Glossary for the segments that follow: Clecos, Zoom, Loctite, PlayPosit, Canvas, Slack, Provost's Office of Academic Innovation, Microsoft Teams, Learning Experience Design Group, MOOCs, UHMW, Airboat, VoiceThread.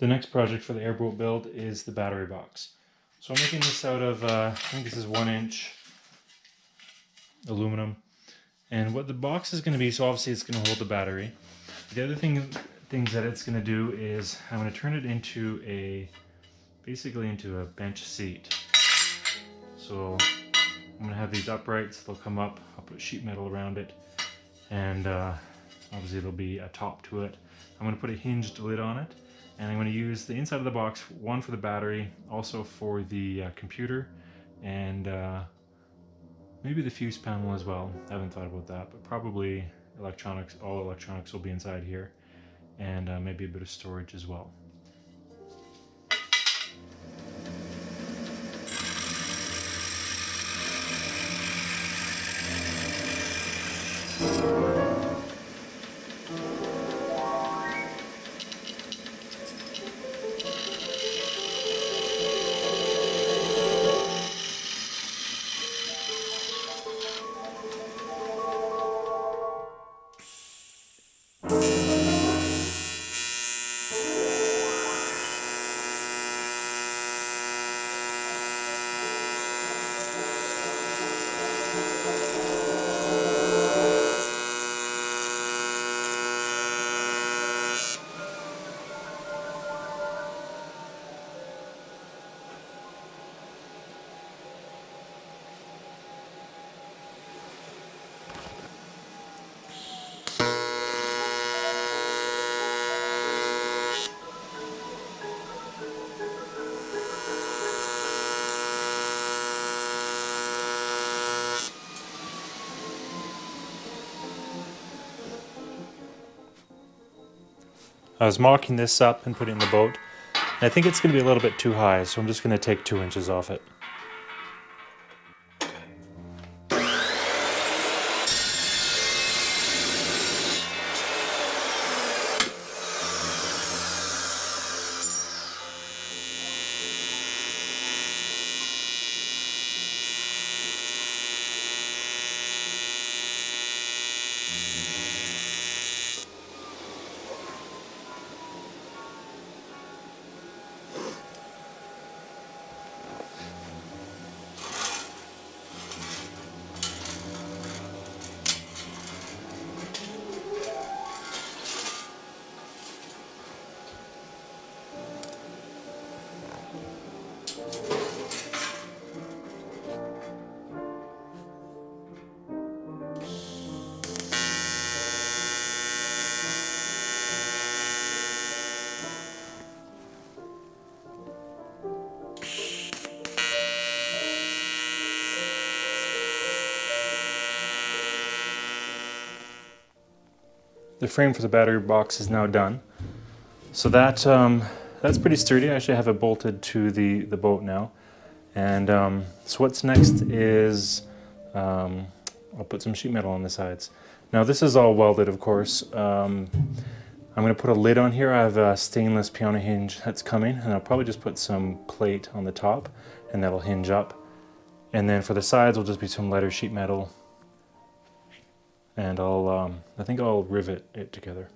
The next project for the airboat build is the battery box. So I'm making this out of, I think this is 1-inch aluminum. And what the box is going to be, so obviously it's going to hold the battery. The other things that it's going to do is I'm going to turn it into basically into a bench seat. So I'm going to have these uprights, they'll come up, I'll put sheet metal around it, and obviously there'll be a top to it. I'm going to put a hinged lid on it, and I'm going to use the inside of the box, one for the battery, also for the computer, and maybe the fuse panel as well. I haven't thought about that, but probably electronics, all electronics will be inside here, and maybe a bit of storage as well. I was mocking this up and putting it in the boat, and I think it's going to be a little bit too high, so I'm just going to take 2 inches off it. The frame for the battery box is now done. So that's pretty sturdy. I actually have it bolted to the boat now. And so what's next is, I'll put some sheet metal on the sides. Now this is all welded, of course. I'm gonna put a lid on here. I have a stainless piano hinge that's coming, and I'll probably just put some plate on the top, and that'll hinge up. And then for the sides will just be some lighter sheet metal. And I'll, I think I'll rivet it together.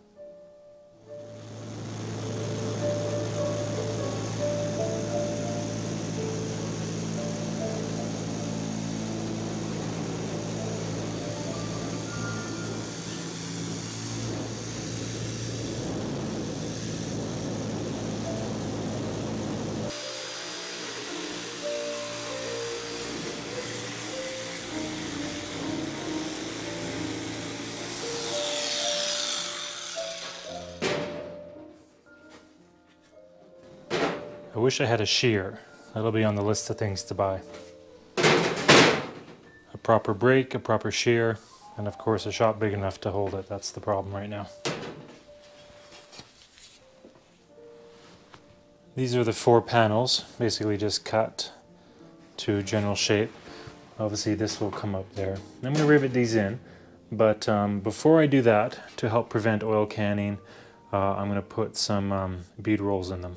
I wish I had a shear. That'll be on the list of things to buy. A proper brake, a proper shear, and of course a shop big enough to hold it. That's the problem right now. These are the 4 panels, basically just cut to general shape. Obviously this will come up there. I'm going to rivet these in, but before I do that, to help prevent oil canning, I'm going to put some bead rolls in them.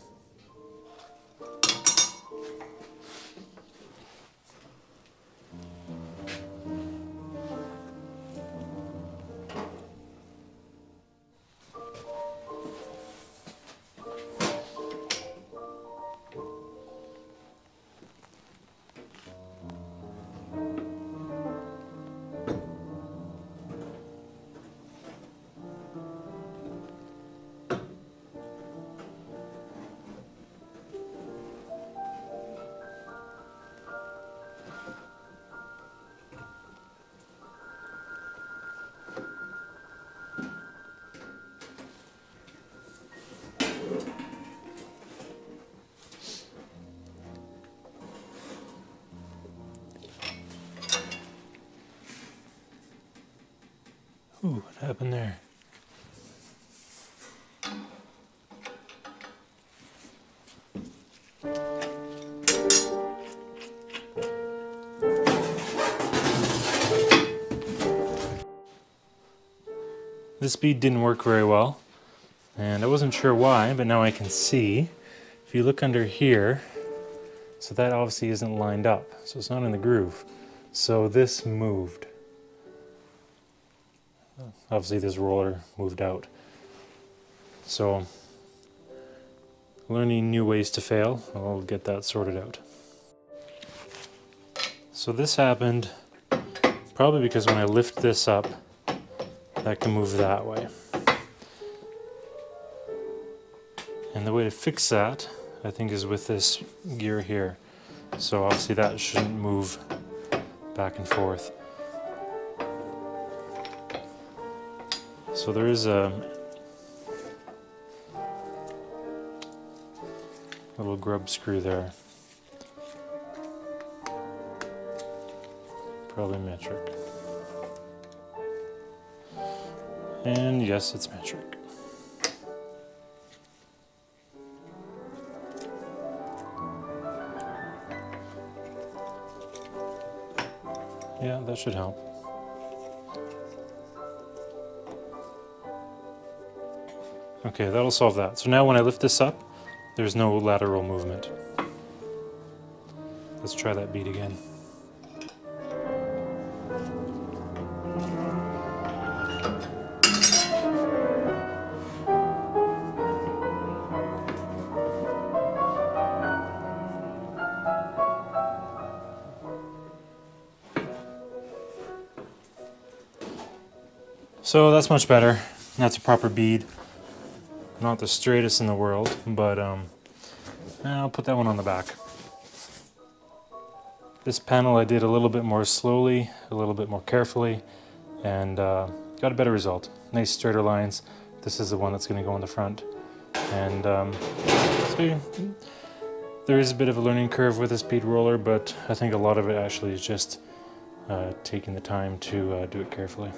What happened there? This bead didn't work very well, and I wasn't sure why, but now I can see. If you look under here, so that obviously isn't lined up, so it's not in the groove. So this moved. Obviously this roller moved out. So learning new ways to fail, I'll get that sorted out. So this happened probably because when I lift this up, that can move that way. And the way to fix that, I think, is with this gear here. So obviously that shouldn't move back and forth. So there is a little grub screw there. Probably metric. And yes, it's metric. Yeah, that should help. Okay, that'll solve that. So now when I lift this up, there's no lateral movement. Let's try that bead again. So that's much better. That's a proper bead. Not the straightest in the world, but I'll put that one on the back. This panel I did a little bit more slowly, a little bit more carefully, and got a better result. Nice straighter lines. This is the one that's going to go in the front. And so there is a bit of a learning curve with this bead roller, but I think a lot of it actually is just taking the time to do it carefully.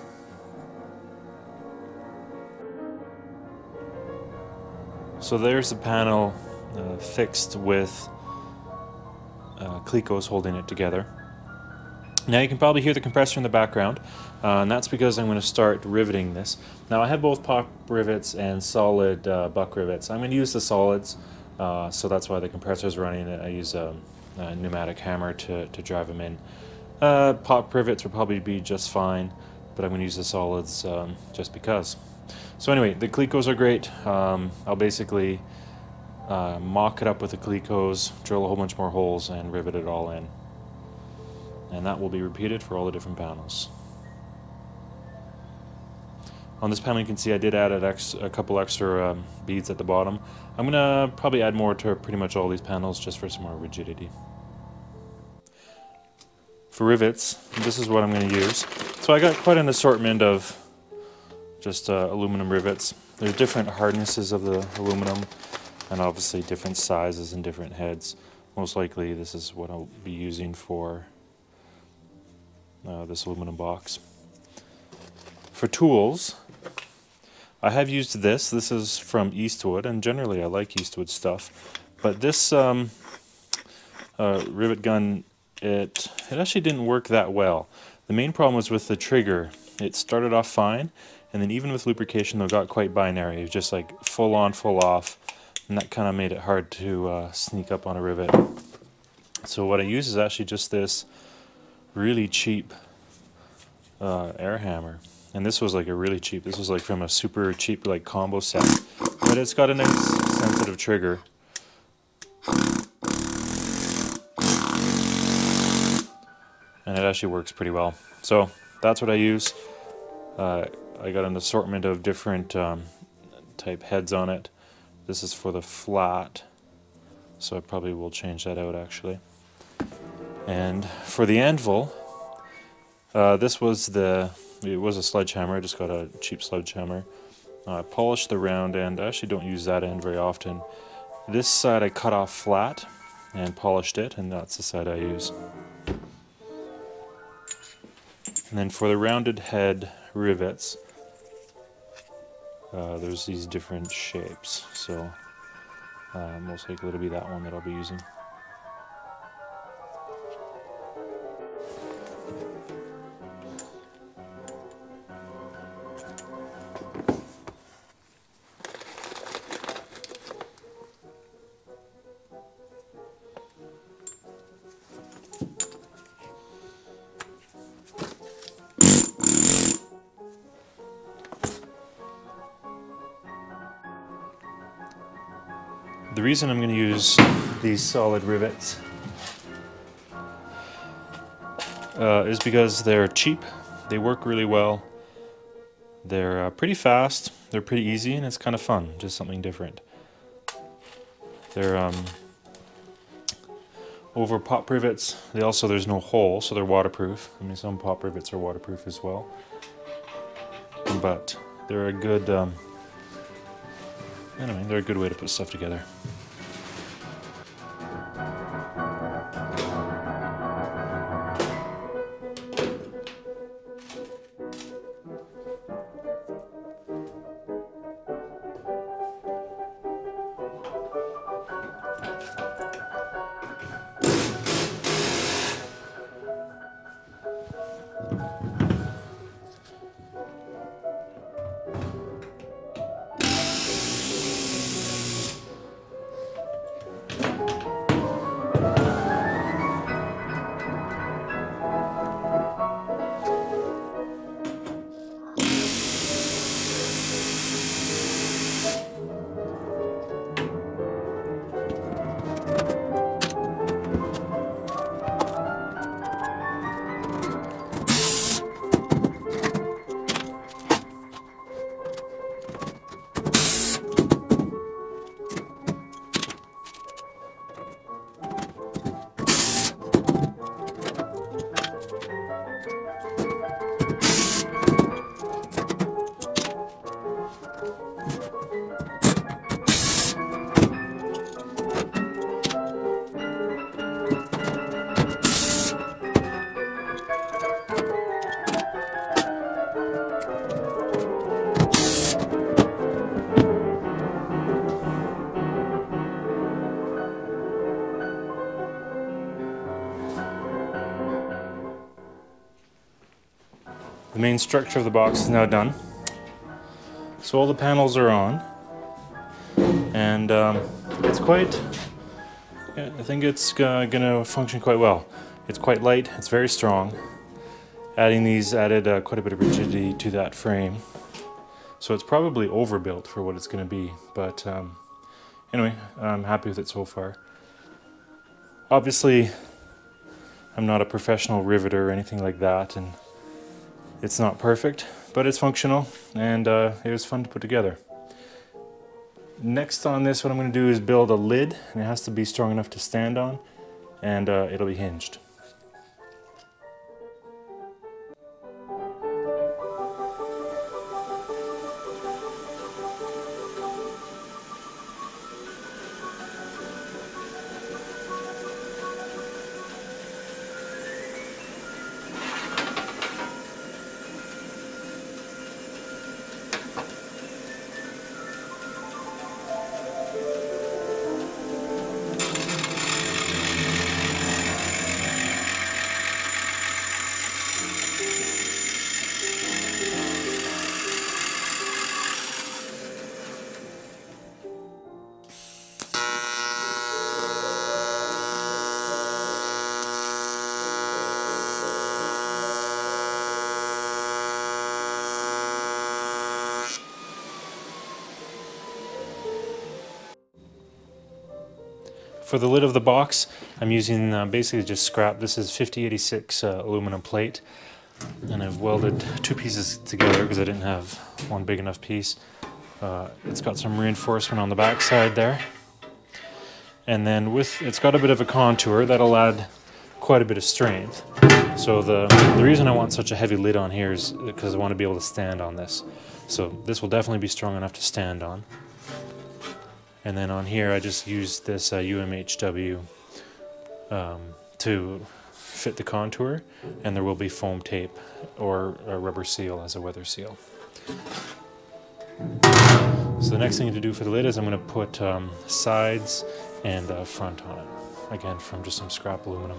So there's the panel fixed with Clecos holding it together. Now you can probably hear the compressor in the background, and that's because I'm going to start riveting this. Now I have both pop rivets and solid buck rivets. I'm going to use the solids, so that's why the compressor is running. I use a pneumatic hammer to drive them in. Pop rivets will probably be just fine, but I'm going to use the solids just because. So anyway, the Clecos are great. I'll basically mock it up with the Clecos, drill a whole bunch more holes, and rivet it all in. And that will be repeated for all the different panels. On this panel you can see I did add a couple extra beads at the bottom. I'm going to probably add more to pretty much all these panels just for some more rigidity. For rivets, this is what I'm going to use. So I got quite an assortment of just aluminum rivets. There's different hardnesses of the aluminum and obviously different sizes and different heads. Most likely this is what I'll be using for this aluminum box. For tools, I have used this. This is from Eastwood, and generally I like Eastwood stuff, but this rivet gun, it actually didn't work that well. The main problem was with the trigger. It started off fine, and then even with lubrication, though, got quite binary. It was just like full on, full off, and that kind of made it hard to sneak up on a rivet. So what I use is actually just this really cheap air hammer, and this was like this was like from a super cheap like combo set, but it's got a nice sensitive trigger. And it actually works pretty well. So that's what I use. I got an assortment of different type heads on it. This is for the flat, so I probably will change that out actually. And for the anvil, it was a sledgehammer. I just got a cheap sledgehammer. I polished the round end. I actually don't use that end very often. This side I cut off flat and polished it, and that's the side I use. And then for the rounded head rivets, there's these different shapes, so most likely it'll be that one that I'll be using. The reason I'm going to use these solid rivets is because they're cheap, they work really well, they're pretty fast, they're pretty easy, and it's kind of fun, just something different. They're over pop rivets. They also, there's no hole, so they're waterproof. I mean, some pop rivets are waterproof as well, but they're a good anyway, they're a good way to put stuff together. The main structure of the box is now done. So all the panels are on, and it's quite, I think it's gonna function quite well. It's quite light, it's very strong. Adding these added quite a bit of rigidity to that frame. So it's probably overbuilt for what it's gonna be, but anyway, I'm happy with it so far. Obviously, I'm not a professional riveter or anything like that, and it's not perfect, but it's functional, and it was fun to put together. Next on this, what I'm going to do is build a lid, and it has to be strong enough to stand on, and it'll be hinged. For the lid of the box, I'm using basically just scrap. This is 5086 aluminum plate, and I've welded two pieces together because I didn't have one big enough piece. It's got some reinforcement on the back side there, and then it's got a bit of a contour that'll add quite a bit of strength. So the reason I want such a heavy lid on here is because I want to be able to stand on this. So this will definitely be strong enough to stand on. And then on here, I just used this UHMW to fit the contour, and there will be foam tape or a rubber seal as a weather seal. So the next thing to do for the lid is I'm going to put sides and front on it, again from just some scrap aluminum.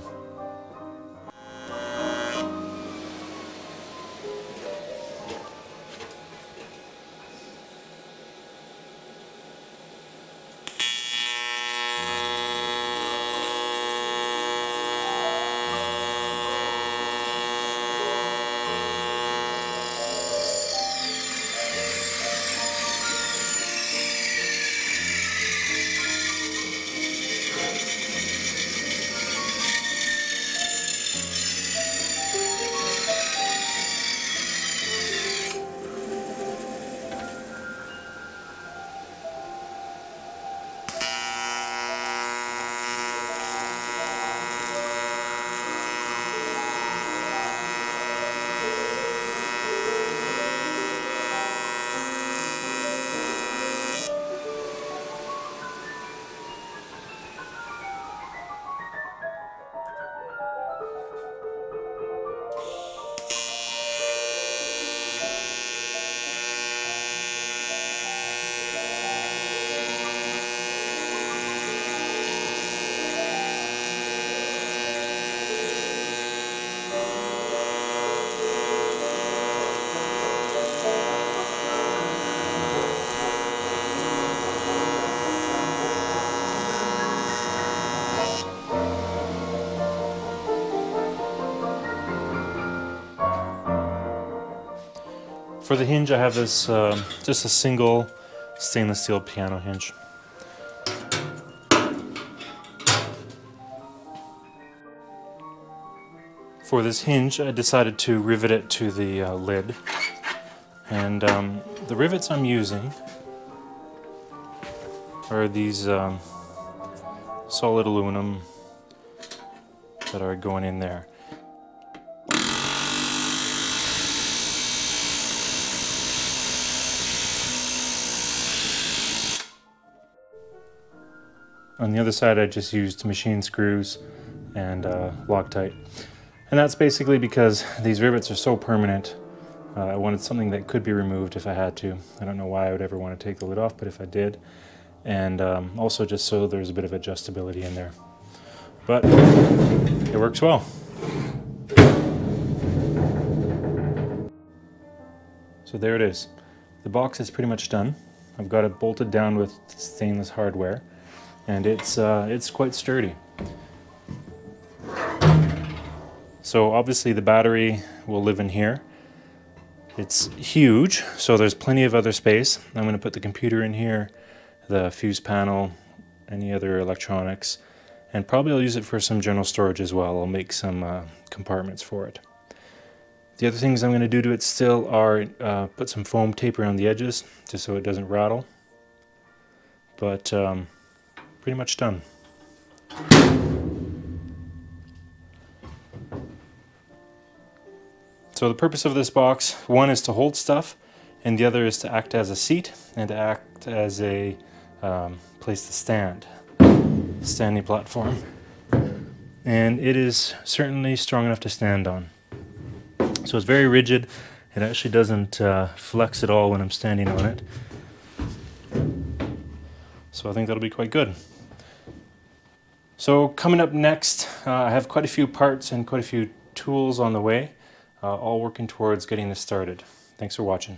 For the hinge, I have this just a single stainless steel piano hinge. For this hinge, I decided to rivet it to the lid, and the rivets I'm using are these solid aluminum that are going in there. On the other side, I just used machine screws and Loctite. And that's basically because these rivets are so permanent. I wanted something that could be removed if I had to. I don't know why I would ever want to take the lid off, but if I did. And also just so there's a bit of adjustability in there. But it works well. So there it is. The box is pretty much done. I've got it bolted down with stainless hardware. And it's quite sturdy. So obviously the battery will live in here. It's huge, so there's plenty of other space. I'm going to put the computer in here, the fuse panel, any other electronics, and probably I'll use it for some general storage as well. I'll make some compartments for it. The other things I'm going to do to it still are put some foam tape around the edges, just so it doesn't rattle. But pretty much done. So the purpose of this box, one is to hold stuff, and the other is to act as a seat and to act as a place to stand, standing platform. And it is certainly strong enough to stand on. So it's very rigid. It actually doesn't flex at all when I'm standing on it. So I think that'll be quite good. So coming up next, I have quite a few parts and quite a few tools on the way, all working towards getting this started. Thanks for watching.